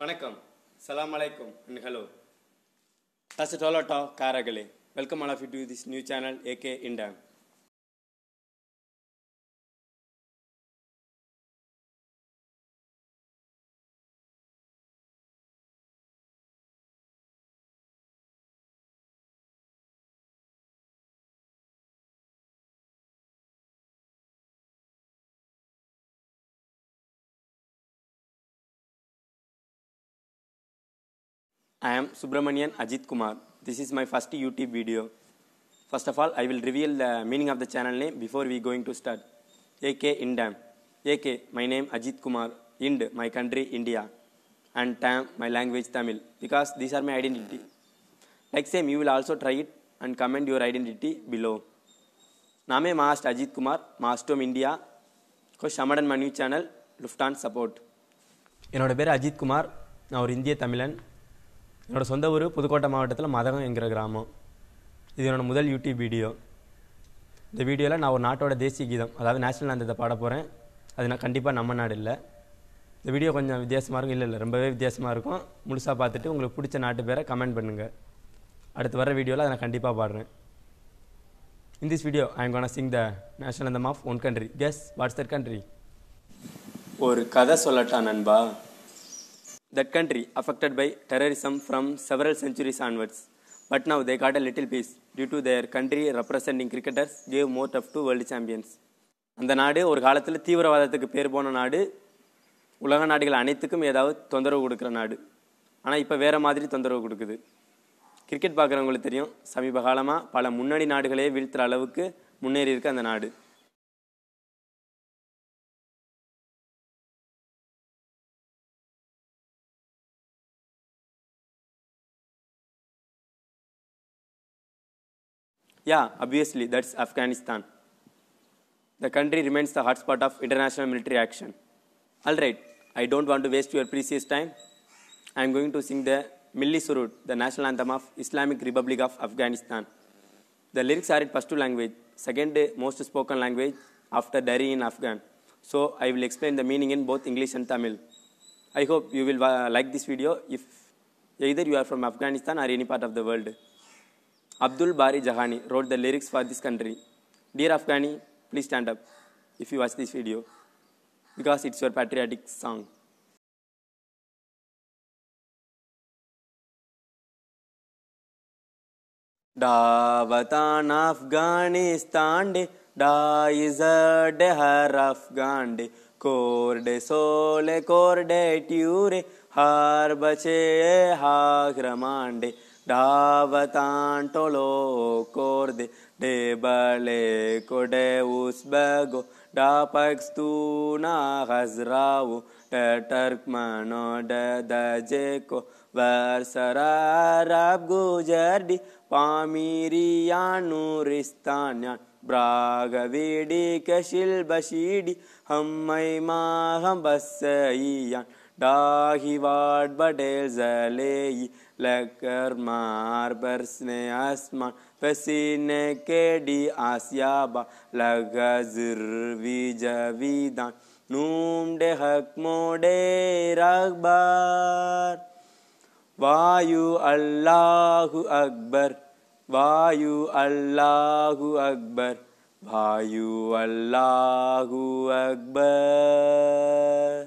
Vanakkam, Salaam Alaikum and hello. Tasatolata Karagale. Welcome all of you to this new channel AK IndTam. I am Subramanian Ajith Kumar. This is my first YouTube video. First of all, I will reveal the meaning of the channel name before we going to start. AK IndTam. AK, my name Ajith Kumar. Ind, my country India. And Tam, my language Tamil. Because these are my identity. Like same, you will also try it and comment your identity below. Name Mahast Ajith Kumar, Mahastom India. Ko Shamadan my new channel, Luftan support. Enoda per Ajith Kumar, now India Tamilan. என்னோட சொந்த ஊர் புதுக்கோட்டை மாவட்டத்தில் மதகம் என்கிற கிராமம். இது என்னோட முதல் YouTube video. இந்த வீடியோவில் நான் ஒரு நாட்டோட தேசிய கீதம், அதாவது நேஷனல் ஆந்தத்தை பாட போகிறேன். அது நான் கண்டிப்பாக நம்ம நாடு இல்லை. இந்த வீடியோ கொஞ்சம் வித்தியாசமாக இருக்கும். ரொம்பவே வித்தியாசமாக இருக்கும். முழுசாக பார்த்துட்டு உங்களுக்கு பிடிச்ச நாட்டு பேரை கமெண்ட் பண்ணுங்கள். அடுத்து வர வீடியோவில் அதை நான் கண்டிப்பாக பாடுறேன். In this video I am gonna sing the national anthem of one country. Guess what's that country? ஒரு கதை சொல்லட்டா நண்பா. That country affected by terrorism from several centuries onwards. But now they got a little peace due to their country representing cricketers gave more of two world champions. அந்த நாடு ஒரு காலத்தில் தீவிரவாதத்துக்கு பேர் போன நாடு, உலக நாடுகள் அனைத்துக்கும் ஏதாவது தொந்தரவு கொடுக்குற நாடு. ஆனால் இப்போ வேறு மாதிரி தொந்தரவு கொடுக்குது. கிரிக்கெட் பார்க்குறவங்களுக்கு தெரியும், சமீப காலமாக பல முன்னணி நாடுகளே வீழ்த்துற அளவுக்கு முன்னேறி இருக்கு அந்த நாடு. Yeah, obviously, that's Afghanistan. The country remains the hotspot of international military action. Alright, I don't want to waste your precious time. I am going to sing the Milli Surut, the national anthem of Islamic Republic of Afghanistan. The lyrics are in Pashto language, second most spoken language after Dari in Afghan. So, I will explain the meaning in both English and Tamil. I hope you will like this video if either you are from Afghanistan or any part of the world. Abdul Bari Jahani wrote the lyrics for this country. Dear Afghani, please stand up if you watch this video because it's your patriotic song. Da vatan Afghanistan de, da is a dehar Afghan de, korde sole korde ture, har bache ha gramande. Davatan tolo korde debale kode usbago da pakstuna hazrao da turkmano da dajeko varsara arab gujardi pamiriyanu ristanya bragavidi kashil bashidi hammai maham basaiyan Dahivad badel zalei lakar mar barsne asman pasine kedi asyaba lagazir vijavidan noom de hakmode rakbar Vayu Allahu Akbar Vayu Allahu Akbar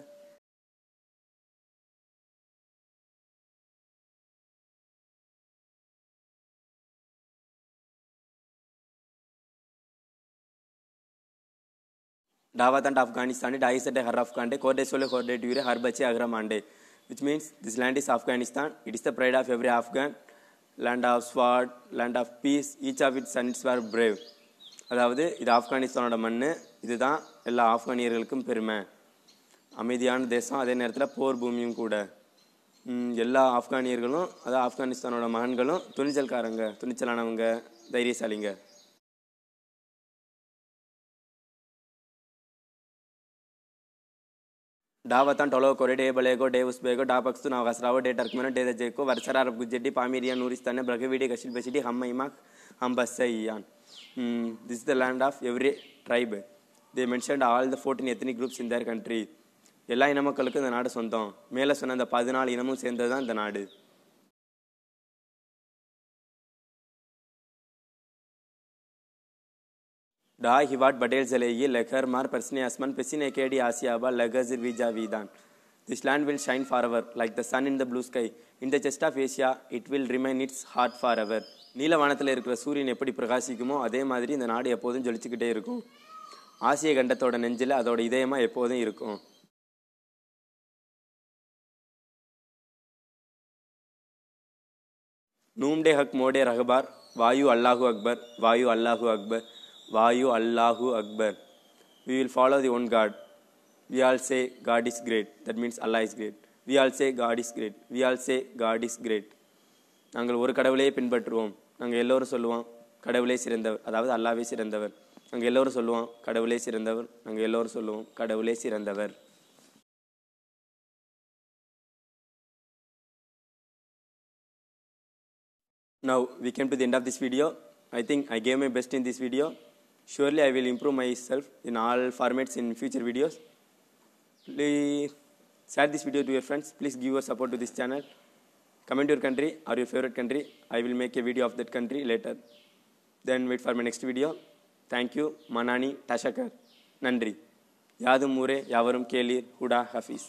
Davatan Afghanistan, it is at the Haraf Kande, Kode Sole Korde Dure, Harbachi Agramande, which means this land is Afghanistan. It is the pride of every Afghan, land of sword, land of peace, each of its sons were brave. Adavade, it Afghanistan Manne, Ida, Ella Afghanirkum Pirma, Amidian Desa, then Ertra, poor Bumim Kuda, Yella Afghanirgolo, other Afghanistan or Mahangalo, Tunichal Karanga, Tunichalananga, Dari Salinga. Davatan Tolo Correde Balego Deus Bego Dapaxun Agasrao de Turkmana de Jaco Varsara of Gujeti Pamirian Nuristana Bragavidi Kashil Bashidi Hammaimak Ambasayan. This is the land of every tribe. They mentioned all the 14 ethnic groups in their country. எல்லா இன மக்களுக்கும் இந்த நாடு சொந்தம். மேலே சொன்ன அந்த 14 இனமும் சேர்ந்தது தான் இந்த நாடு. डा हिवाट बटेल चलेगी लखर मार परसने आसमान पसीने केडी आसियाबा लगजिर वीजा वीदान this land will shine forever like the sun in the blue sky in the chest of Asia it will remain its heart forever नील वानत्तल इरुक्किற சூரியன் எப்படி பிரகாசிக்குமோ அதே மாதிரி இந்த நாடு எப்போதும் ஜொலிச்சிட்டே இருக்கும். ஆசிய கண்டத்தோட நெஞ்சில அதோட இதயமா எப்போதும் இருக்கும். நூம்டே ஹக் மோடே ரஹபார் வாயு அல்லாஹு அக்பர் வாயு அல்லாஹு Akbar Vayu Allahu Akbar. We will follow the one God. We all say God is great. That means Allah is great. We all say God is great. We all say God is great. நாங்கள் ஒரு கடவுளே பின்பற்றுவோம். நாங்கள் எல்லோரும் சொல்லுவோம் கடவுளே சிறந்தவர், அதாவது அல்லாஹ்வே சிறந்தவர். நாங்கள் எல்லோரும் சொல்லுவோம் கடவுளே சிறந்தவர். நாங்கள் எல்லோரும் சொல்லுவோம் கடவுளே சிறந்தவர். Now we came to the end of this video. I think I gave my best in this video. Surely I will improve myself in all formats in future videos. Please share this video to your friends. Please give your support to this channel. Comment your country or your favorite country. I will make a video of that country later. Then wait for my next video. Thank you. Manani Tashakar. Nandri. Yadum Mure Yavarum Kelir Huda Hafiz.